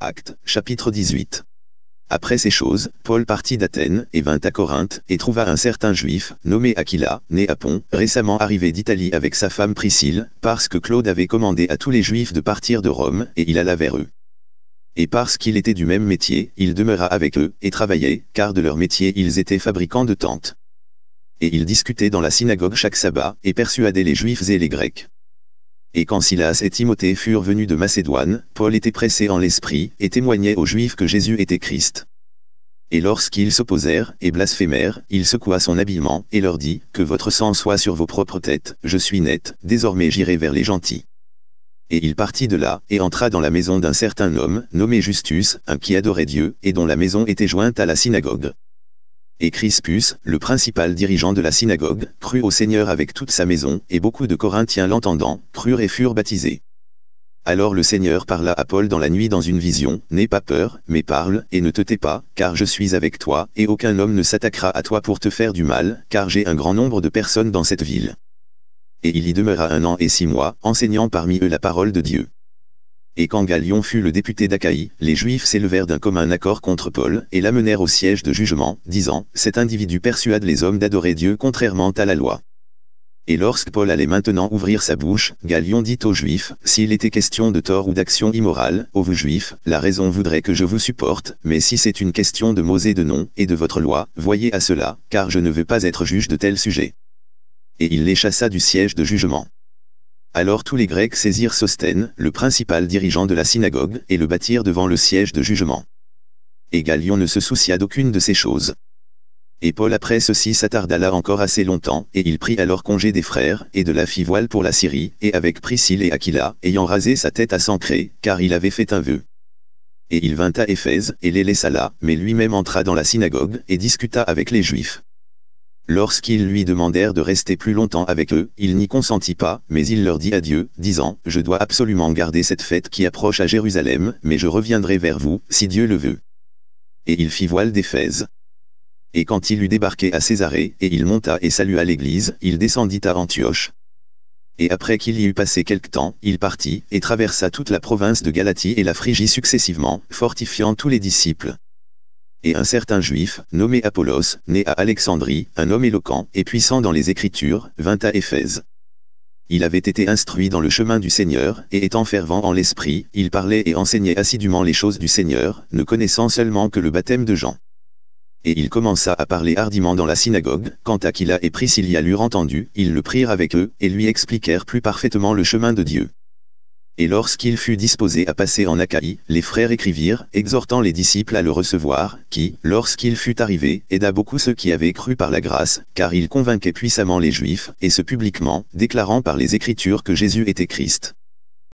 Actes, chapitre 18. Après ces choses, Paul partit d'Athènes, et vint à Corinthe, et trouva un certain juif, nommé Aquila, né à Pont, récemment arrivé d'Italie avec sa femme Priscille, parce que Claude avait commandé à tous les juifs de partir de Rome, et il alla vers eux. Et parce qu'il était du même métier, il demeura avec eux, et travaillait, car de leur métier ils étaient fabricants de tentes. Et il discutait dans la synagogue chaque sabbat, et persuadait les juifs et les grecs. Et quand Silas et Timothée furent venus de Macédoine, Paul était pressé en l'esprit, et témoignait aux Juifs que Jésus était Christ. Et lorsqu'ils s'opposèrent, et blasphémèrent, il secoua son habillement, et leur dit, que votre sang soit sur vos propres têtes, je suis net, désormais j'irai vers les gentils. Et il partit de là, et entra dans la maison d'un certain homme, nommé Justus, un qui adorait Dieu, et dont la maison était jointe à la synagogue. Et Crispus, le principal dirigeant de la synagogue, crut au Seigneur avec toute sa maison, et beaucoup de Corinthiens l'entendant, crurent et furent baptisés. Alors le Seigneur parla à Paul dans la nuit dans une vision, « N'aie pas peur, mais parle, et ne te tais pas, car je suis avec toi, et aucun homme ne s'attaquera à toi pour te faire du mal, car j'ai un grand nombre de personnes dans cette ville. » Et il y demeura 1 an et 6 mois, enseignant parmi eux la parole de Dieu. Et quand Galion fut le député d'Achaïe, les Juifs s'élevèrent d'un commun accord contre Paul, et l'amenèrent au siège de jugement, disant, « Cet individu persuade les hommes d'adorer Dieu contrairement à la loi. » Et lorsque Paul allait maintenant ouvrir sa bouche, Galion dit aux Juifs, « S'il était question de tort ou d'action immorale, ô vous Juifs, la raison voudrait que je vous supporte, mais si c'est une question de mots et de noms, et de votre loi, voyez à cela, car je ne veux pas être juge de tel sujet. » Et il les chassa du siège de jugement. Alors tous les Grecs saisirent Sosthène, le principal dirigeant de la synagogue, et le battirent devant le siège de jugement. Et Galion ne se soucia d'aucune de ces choses. Et Paul après ceci s'attarda là encore assez longtemps, et il prit alors congé des frères, et de la fit voile pour la Syrie, et avec Priscille et Aquila, ayant rasé sa tête à Sancré, car il avait fait un vœu. Et il vint à Éphèse, et les laissa là, mais lui-même entra dans la synagogue, et discuta avec les Juifs. Lorsqu'ils lui demandèrent de rester plus longtemps avec eux, il n'y consentit pas, mais il leur dit adieu, disant, « Je dois absolument garder cette fête qui approche à Jérusalem, mais je reviendrai vers vous, si Dieu le veut. » Et il fit voile d'Éphèse. Et quand il eut débarqué à Césarée, et il monta et salua l'église, il descendit à Antioche. Et après qu'il y eut passé quelque temps, il partit, et traversa toute la province de Galatie et la Phrygie successivement, fortifiant tous les disciples. Et un certain juif, nommé Apollos, né à Alexandrie, un homme éloquent et puissant dans les Écritures, vint à Éphèse. Il avait été instruit dans le chemin du Seigneur, et étant fervent en l'esprit, il parlait et enseignait assidûment les choses du Seigneur, ne connaissant seulement que le baptême de Jean. Et il commença à parler hardiment dans la synagogue, quand Aquila et Priscilla l'eurent entendu, ils le prirent avec eux, et lui expliquèrent plus parfaitement le chemin de Dieu. Et lorsqu'il fut disposé à passer en Achaïe, les frères écrivirent, exhortant les disciples à le recevoir, qui, lorsqu'il fut arrivé, aida beaucoup ceux qui avaient cru par la grâce, car il convainquait puissamment les Juifs, et ce publiquement, déclarant par les Écritures que Jésus était Christ.